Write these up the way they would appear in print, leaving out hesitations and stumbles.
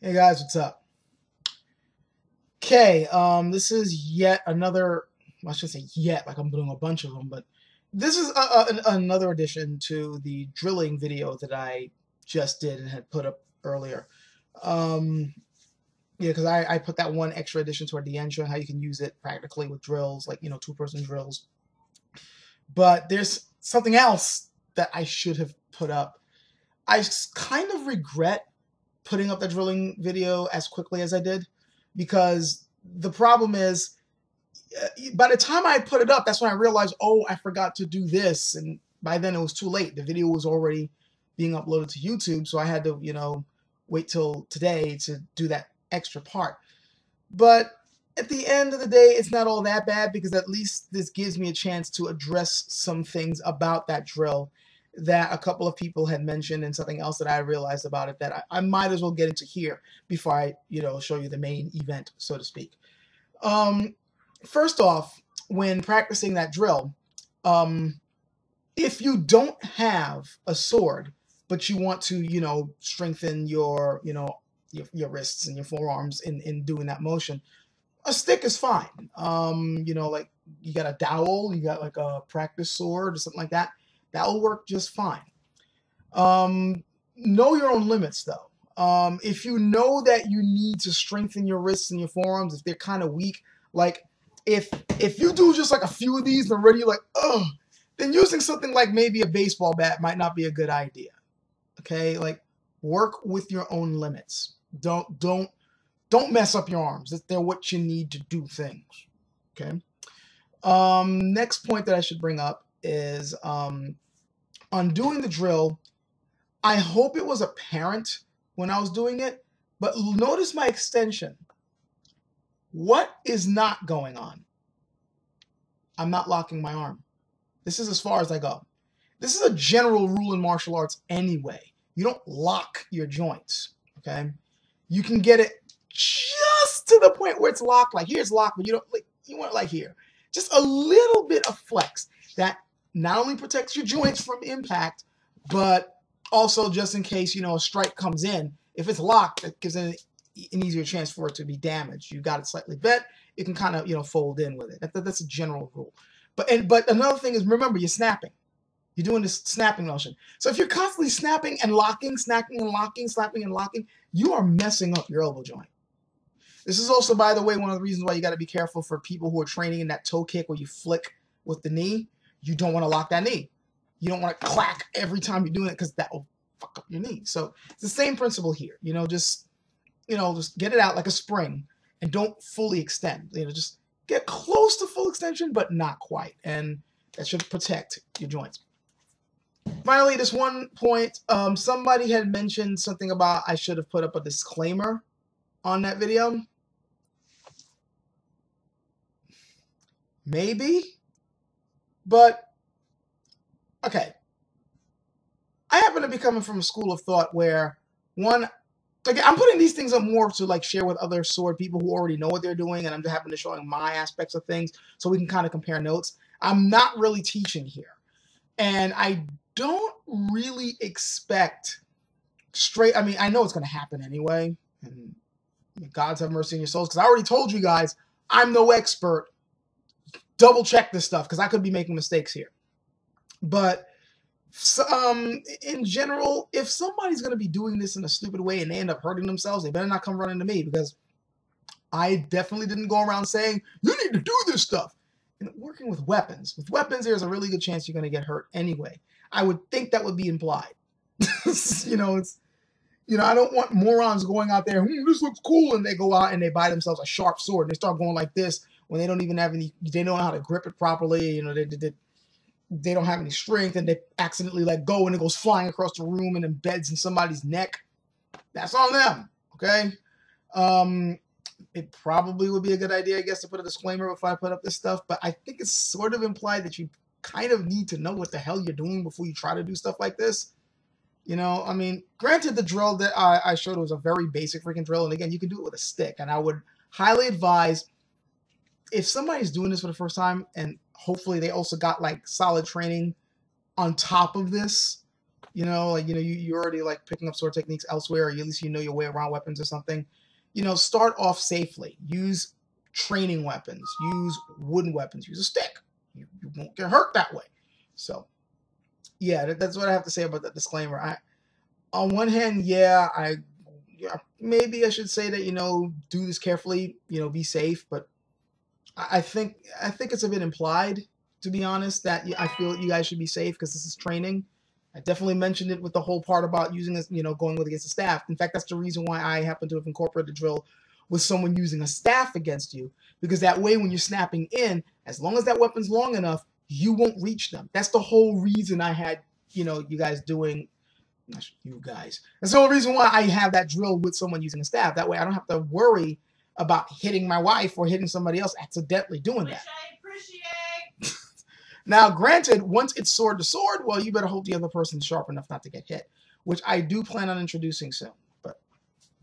Hey guys, what's up? Okay, this is yet another, well, I should say yet, like I'm doing a bunch of them, but this is another addition to the drilling video that I just did and had put up earlier. Yeah, because I put that one extra addition toward the end, showing how you can use it practically with drills, like, you know, two-person drills. But there's something else that I should have put up. I kind of regret putting up the drilling video as quickly as I did, because the problem is, by the time I put it up, that's when I realized, oh, I forgot to do this, and by then it was too late. The video was already being uploaded to YouTube, so I had to, you know, wait till today to do that extra part. But at the end of the day, it's not all that bad, because at least this gives me a chance to address some things about that drill that a couple of people had mentioned, and something else that I realized about it that I might as well get into here before I, you know, show you the main event, so to speak. First off, when practicing that drill, if you don't have a sword but you want to, you know, strengthen your, you know, your wrists and your forearms in doing that motion, a stick is fine. You know, like you got a dowel, you got like a practice sword or something like that. That'll work just fine. Know your own limits, though. If you know that you need to strengthen your wrists and your forearms, if they're kind of weak, like if you do just like a few of these and already like, oh, then using something like maybe a baseball bat might not be a good idea. Okay, like work with your own limits. Don't mess up your arms. They're what you need to do things. Okay. Next point that I should bring up is on doing the drill, I hope it was apparent when I was doing it, but notice my extension. What is not going on? I'm not locking my arm. This is as far as I go. This is a general rule in martial arts anyway. You don't lock your joints, okay? You can get it just to the point where it's locked, like here's locked, but you don't, like, you want it like here. Just a little bit of flex that not only protects your joints from impact, but also just in case, you know, a strike comes in. If it's locked, it gives it an easier chance for it to be damaged. You got it slightly bent, it can kind of, you know, fold in with it. That's a general rule. But another thing is, remember, you're snapping. You're doing this snapping motion. So if you're constantly snapping and locking, snapping and locking, snapping and locking, you are messing up your elbow joint. This is also, by the way, one of the reasons why you got to be careful for people who are training in that toe kick where you flick with the knee. You don't want to lock that knee. You don't want to clack every time you're doing it, because that will fuck up your knee. So it's the same principle here. You know, just get it out like a spring and don't fully extend. You know, just get close to full extension, but not quite. And that should protect your joints. Finally, this one point, somebody had mentioned something about I should have put up a disclaimer on that video. Maybe. But, okay, I happen to be coming from a school of thought where, one, like, I'm putting these things up more to, like, share with other sword people who already know what they're doing, and I'm just happen to showing my aspects of things so we can kind of compare notes. I'm not really teaching here, and I don't really expect straight, I mean, I know it's going to happen anyway, and God's have mercy on your souls, because I already told you guys I'm no expert. Double check this stuff, because I could be making mistakes here. But in general, if somebody's going to be doing this in a stupid way and they end up hurting themselves, they better not come running to me, because I definitely didn't go around saying, you need to do this stuff. And working with weapons, there's a really good chance you're going to get hurt anyway. I would think that would be implied. You know, it's, you know, I don't want morons going out there, this looks cool, and they go out and they buy themselves a sharp sword and they start going like this, when they don't even have any, they don't know how to grip it properly, you know, they don't have any strength, and they accidentally let go and it goes flying across the room and embeds in somebody's neck. That's on them, okay? It probably would be a good idea, I guess, to put a disclaimer if I put up this stuff, but I think it's sort of implied that you kind of need to know what the hell you're doing before you try to do stuff like this. You know, I mean, granted, the drill that I showed was a very basic freaking drill, and again, you can do it with a stick, and I would highly advise, if somebody's doing this for the first time, and hopefully they also got like solid training on top of this, You're already like picking up sword techniques elsewhere, or at least you know your way around weapons or something. Start off safely. Use training weapons. Use wooden weapons. Use a stick. You won't get hurt that way. So, yeah, that's what I have to say about that disclaimer. On one hand, yeah, maybe I should say that, do this carefully, be safe. But I think it's a bit implied, to be honest, that I feel you guys should be safe because this is training. I definitely mentioned it with the whole part about using this, going with against the staff. In fact, that's the reason why I happen to have incorporated the drill with someone using a staff against you, because that way when you're snapping in, as long as that weapon's long enough, you won't reach them. That's the whole reason I had, That's the whole reason why I have that drill with someone using a staff. That way I don't have to worry about hitting my wife or hitting somebody else accidentally doing that. Now, granted, once it's sword to sword, well, you better hope the other person's sharp enough not to get hit, which I do plan on introducing soon, but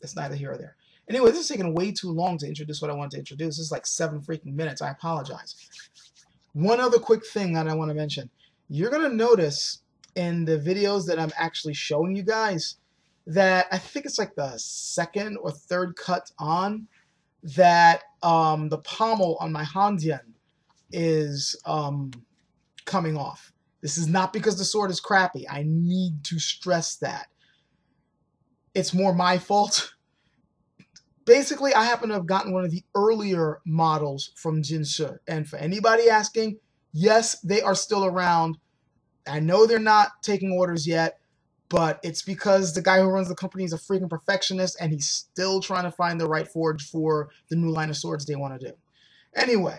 that's neither here or there. Anyway, this is taking way too long to introduce what I wanted to introduce. This is like 7 freaking minutes. I apologize. One other quick thing that I want to mention. You're going to notice in the videos that I'm actually showing you guys that I think it's like the 2nd or 3rd cut on that the pommel on my Hanjian is... coming off. This is not because the sword is crappy. I need to stress that. It's more my fault. Basically, I happen to have gotten one of the earlier models from Jin Shi. And for anybody asking, yes, they are still around. I know they're not taking orders yet, but it's because the guy who runs the company is a freaking perfectionist and he's still trying to find the right forge for the new line of swords they want to do. Anyway,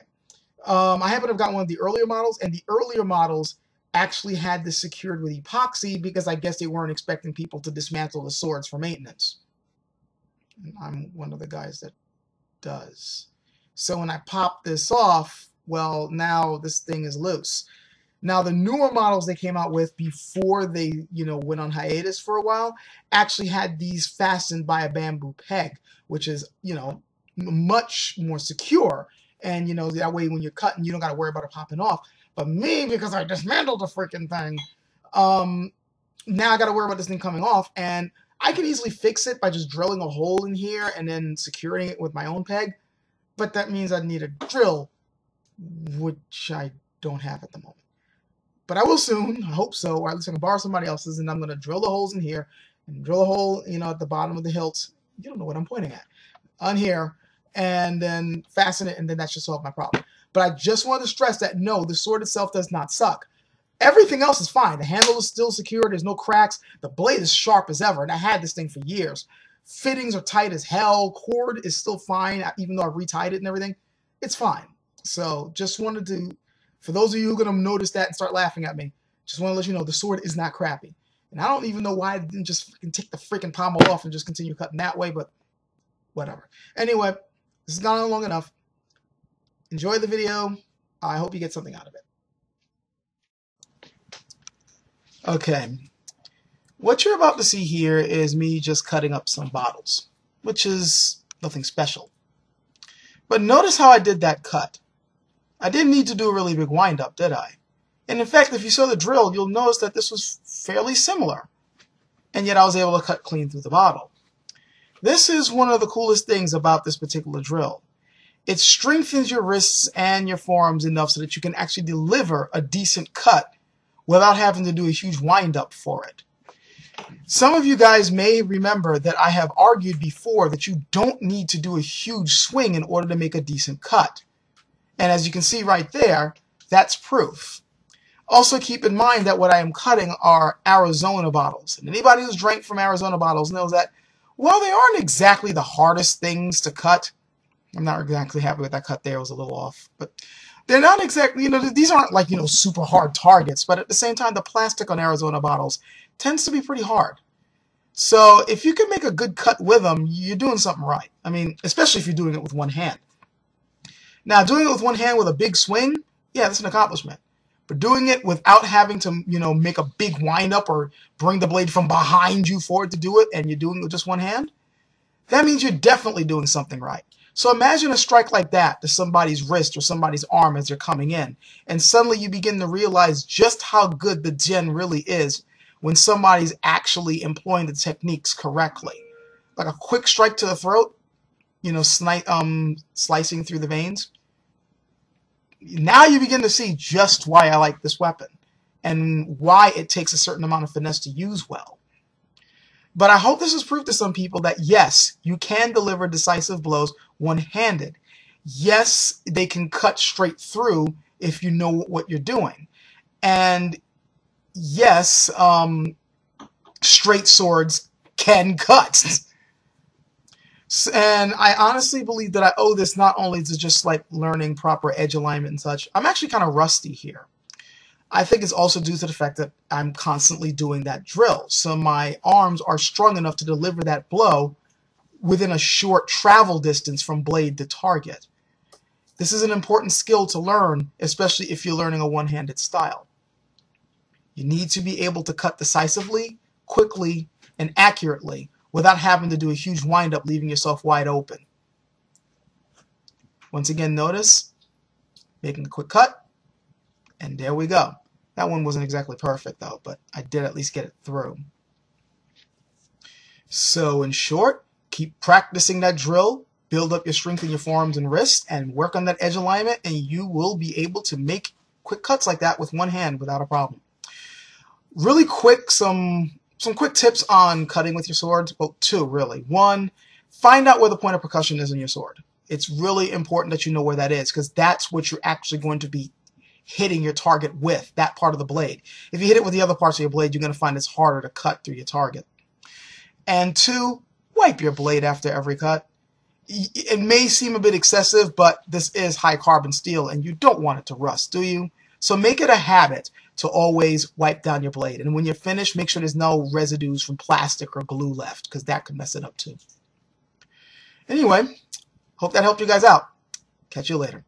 I happen to have gotten one of the earlier models, and the earlier models actually had this secured with epoxy because I guess they weren't expecting people to dismantle the swords for maintenance. And I'm one of the guys that does. So when I pop this off, well, now this thing is loose. Now, the newer models they came out with before they, went on hiatus for a while actually had these fastened by a bamboo peg, which is, much more secure. And, that way when you're cutting, you don't got to worry about it popping off. But me, because I dismantled the freaking thing, now I got to worry about this thing coming off. And I can easily fix it by just drilling a hole in here and then securing it with my own peg. But that means I need a drill, which I don't have at the moment. But I will soon, I hope so, or at least I can borrow somebody else's, and I'm going to drill the holes in here and drill a hole, at the bottom of the hilts. You don't know what I'm pointing at. On here. And then fasten it, and then that should solve my problem. But I just wanted to stress that, no, the sword itself does not suck. Everything else is fine. The handle is still secure. There's no cracks. The blade is sharp as ever, and I had this thing for years. Fittings are tight as hell. Cord is still fine, even though I've retied it and everything. It's fine. So just wanted to, for those of you who are going to notice that and start laughing at me, just want to let you know the sword is not crappy. And I don't even know why I didn't just take the freaking pommel off and just continue cutting that way, but whatever. Anyway, this is not long enough. Enjoy the video. I hope you get something out of it. Okay. What you're about to see here is me just cutting up some bottles, which is nothing special. But notice how I did that cut. I didn't need to do a really big wind-up, did I? And in fact, if you saw the drill, you'll notice that this was fairly similar. And yet I was able to cut clean through the bottle. This is one of the coolest things about this particular drill. It strengthens your wrists and your forearms enough so that you can actually deliver a decent cut without having to do a huge wind-up for it. Some of you guys may remember that I have argued before that you don't need to do a huge swing in order to make a decent cut. And as you can see right there, that's proof. Also keep in mind that what I am cutting are Arizona bottles. And anybody who's drank from Arizona bottles knows that well, they aren't exactly the hardest things to cut. I'm not exactly happy with that cut there. It was a little off. But they're not exactly, these aren't like, super hard targets. But at the same time, the plastic on Arizona bottles tends to be pretty hard. So if you can make a good cut with them, you're doing something right. I mean, especially if you're doing it with one hand. Now, doing it with one hand with a big swing, yeah, that's an accomplishment. But doing it without having to, make a big wind-up or bring the blade from behind you forward to do it, and you're doing it with just one hand, that means you're definitely doing something right. So imagine a strike like that to somebody's wrist or somebody's arm as they're coming in, and suddenly you begin to realize just how good the Jin really is when somebody's actually employing the techniques correctly. Like a quick strike to the throat, you know, slicing through the veins. Now you begin to see just why I like this weapon and why it takes a certain amount of finesse to use well. But I hope this has proved to some people that, yes, you can deliver decisive blows one-handed. Yes, they can cut straight through if you know what you're doing. And yes, straight swords can cut. And I honestly believe that I owe this not only to just like learning proper edge alignment and such. I'm actually kind of rusty here. I think it's also due to the fact that I'm constantly doing that drill. So my arms are strong enough to deliver that blow within a short travel distance from blade to target. This is an important skill to learn, especially if you're learning a one-handed style. You need to be able to cut decisively, quickly, and accurately without having to do a huge wind-up, leaving yourself wide open. Once again, notice, making a quick cut, and there we go. That one wasn't exactly perfect, though, but I did at least get it through. So, in short, keep practicing that drill, build up your strength in your forearms and wrists, and work on that edge alignment, and you will be able to make quick cuts like that with one hand without a problem. Really quick, some quick tips on cutting with your sword. Well, two, really. One, find out where the point of percussion is in your sword. It's really important that you know where that is, because that's what you're actually going to be hitting your target with, that part of the blade. If you hit it with the other parts of your blade, you're going to find it's harder to cut through your target. And two, wipe your blade after every cut. It may seem a bit excessive, but this is high carbon steel, and you don't want it to rust, do you? So make it a habit to always wipe down your blade. And when you're finished, make sure there's no residues from plastic or glue left, because that could mess it up too. Anyway, hope that helped you guys out. Catch you later.